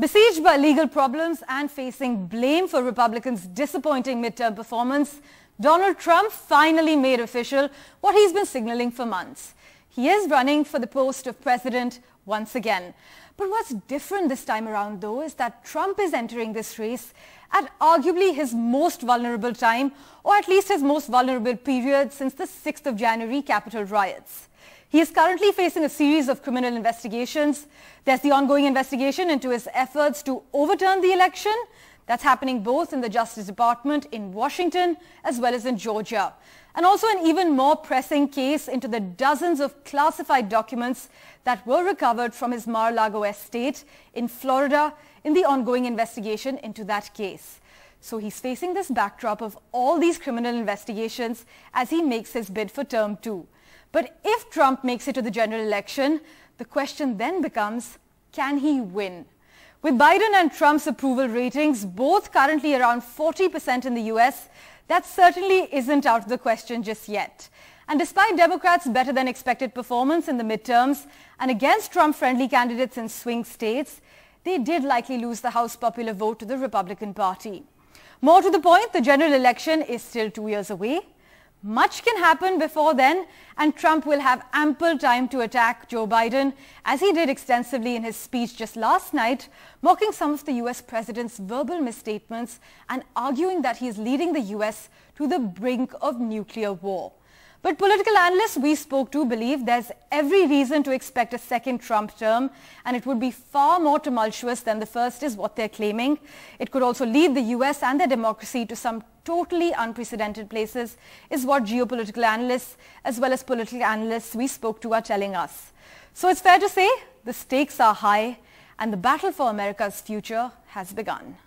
Besieged by legal problems and facing blame for Republicans' disappointing midterm performance, Donald Trump finally made official what he's been signaling for months. He is running for the post of president once again. But what's different this time around, though, is that Trump is entering this race at arguably his most vulnerable time, or at least his most vulnerable period since the 6th of January Capitol riots. He is currently facing a series of criminal investigations. There's the ongoing investigation into his efforts to overturn the election. That's happening both in the Justice Department in Washington as well as in Georgia. And also an even more pressing case into the dozens of classified documents that were recovered from his Mar-a-Lago estate in Florida in the ongoing investigation into that case. So he's facing this backdrop of all these criminal investigations as he makes his bid for term two. But if Trump makes it to the general election, the question then becomes, can he win? With Biden and Trump's approval ratings both currently around 40% in the US, that certainly isn't out of the question just yet. And despite Democrats' better than expected performance in the midterms and against Trump-friendly candidates in swing states, they did likely lose the House popular vote to the Republican Party. More to the point, the general election is still 2 years away. Much can happen before then, and Trump will have ample time to attack Joe Biden, as he did extensively in his speech just last night, mocking some of the US president's verbal misstatements and arguing that he is leading the US to the brink of nuclear war. But political analysts we spoke to believe there's every reason to expect a second Trump term, and it would be far more tumultuous than the first is what they're claiming. It could also lead the US and their democracy to some totally unprecedented places, is what geopolitical analysts as well as political analysts we spoke to are telling us. So it's fair to say the stakes are high, and the battle for America's future has begun.